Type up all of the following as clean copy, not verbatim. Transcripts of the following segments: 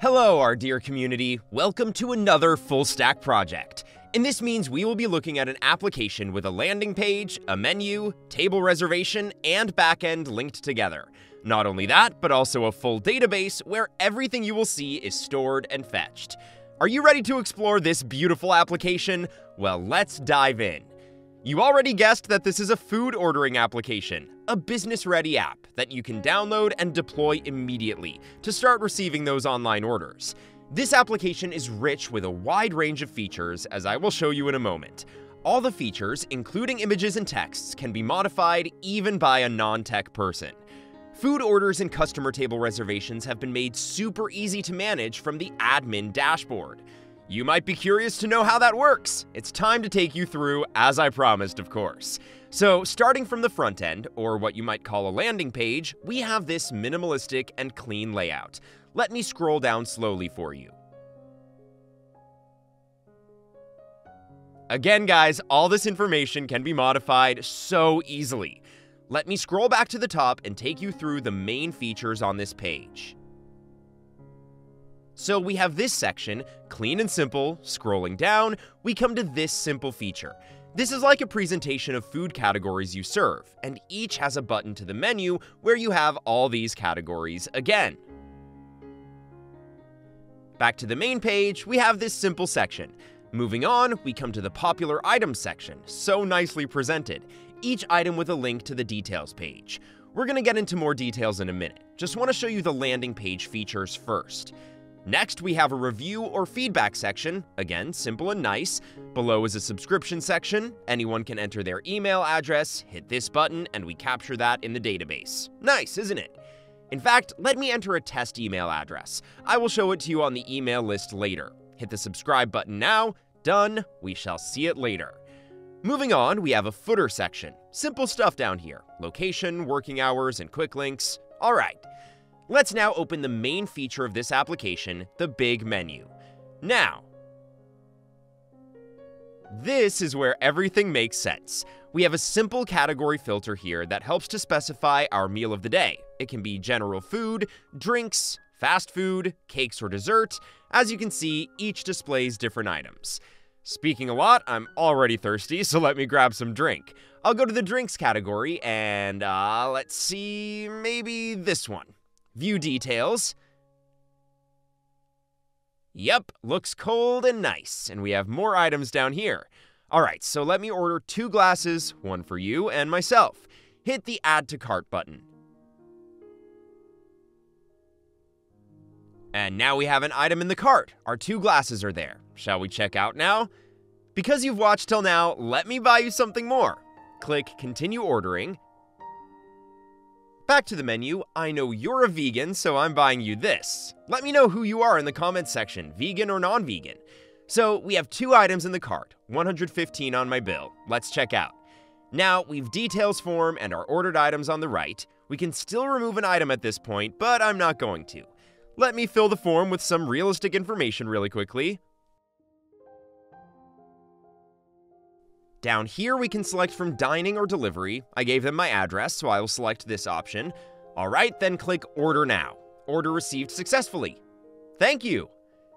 Hello, our dear community. Welcome to another full stack project. And this means we will be looking at an application with a landing page, a menu, table reservation, and backend linked together. Not only that, but also a full database where everything you will see is stored and fetched. Are you ready to explore this beautiful application? Well, let's dive in. You already guessed that this is a food ordering application, a business-ready app that you can download and deploy immediately to start receiving those online orders. This application is rich with a wide range of features, as I will show you in a moment. All the features, including images and texts, can be modified even by a non-tech person. Food orders and customer table reservations have been made super easy to manage from the admin dashboard. You might be curious to know how that works. It's time to take you through, as I promised, of course. So, starting from the front end, or what you might call a landing page, we have this minimalistic and clean layout. Let me scroll down slowly for you. Again, guys, all this information can be modified so easily. Let me scroll back to the top and take you through the main features on this page. So we have this section, clean and simple. Scrolling down, we come to this simple feature. This is like a presentation of food categories you serve, and each has a button to the menu where you have all these categories again. Back to the main page, we have this simple section. Moving on, we come to the popular items section, so nicely presented, each item with a link to the details page. We're going to get into more details in a minute. Just want to show you the landing page features first. Next, we have a review or feedback section, again, simple and nice. Below is a subscription section. Anyone can enter their email address, hit this button, and we capture that in the database. Nice, isn't it? In fact, let me enter a test email address. I will show it to you on the email list later. Hit the subscribe button now. Done. We shall see it later. Moving on, we have a footer section. Simple stuff down here. Location, working hours, and quick links. All right. Let's now open the main feature of this application, the big menu. Now, this is where everything makes sense. We have a simple category filter here that helps to specify our meal of the day. It can be general food, drinks, fast food, cakes, or dessert. As you can see, each displays different items. Speaking a lot, I'm already thirsty, so let me grab some drink. I'll go to the drinks category and let's see, maybe this one. View details. Yep, looks cold and nice, and we have more items down here. All right, so let me order 2 glasses, one for you and myself. Hit the Add to Cart button. And now we have an item in the cart. Our 2 glasses are there. Shall we check out now? Because you've watched till now, let me buy you something more. Click Continue Ordering. Back to the menu. I know you're a vegan, so I'm buying you this. Let me know who you are in the comments section, vegan or non-vegan. So we have 2 items in the cart, $115 on my bill. Let's check out. Now we've details form and our ordered items on the right. We can still remove an item at this point, but I'm not going to. Let me fill the form with some realistic information really quickly. Down here we can select from dining or delivery. I gave them my address, so I will select this option. All right, then click Order Now. Order received successfully. Thank you.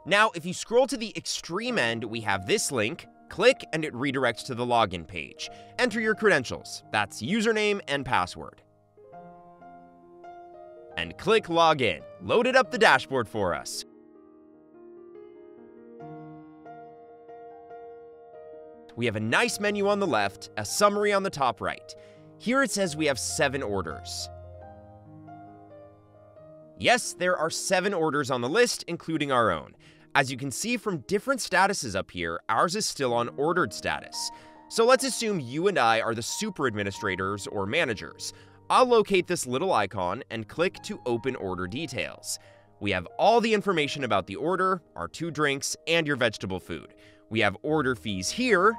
Now, if you scroll to the extreme end, we have this link. Click, and it redirects to the login page. Enter your credentials. That's username and password. And click Login. Loaded up the dashboard for us. We have a nice menu on the left, a summary on the top right. Here it says we have 7 orders. Yes, there are 7 orders on the list, including our own. As you can see from different statuses up here, ours is still on ordered status. So let's assume you and I are the super administrators or managers. I'll locate this little icon and click to open order details. We have all the information about the order, our 2 drinks, and your vegetable food. We have order fees here.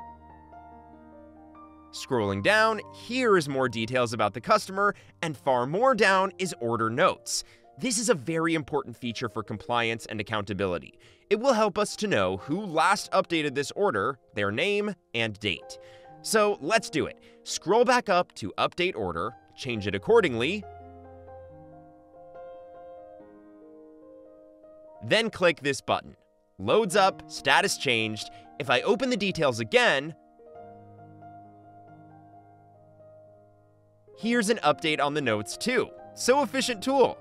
Scrolling down, here is more details about the customer, and far more down is order notes. This is a very important feature for compliance and accountability. It will help us to know who last updated this order, their name, and date. So let's do it. Scroll back up to update order, change it accordingly, Then click this button. Loads up, status changed. If I open the details again, here's an update on the notes too. So efficient tool.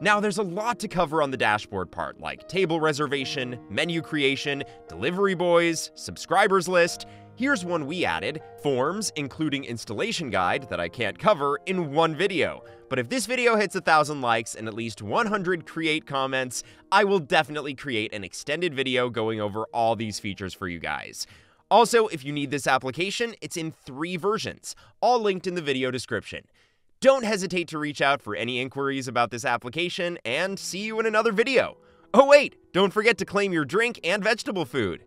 Now there's a lot to cover on the dashboard part, like table reservation, menu creation, delivery boys, subscribers list. Here's one we added, forms, including installation guide that I can't cover in one video. But if this video hits 1,000 likes and at least 100 create comments, I will definitely create an extended video going over all these features for you guys. Also, if you need this application, it's in 3 versions, all linked in the video description. Don't hesitate to reach out for any inquiries about this application, and see you in another video. Oh wait, don't forget to claim your drink and vegetable food.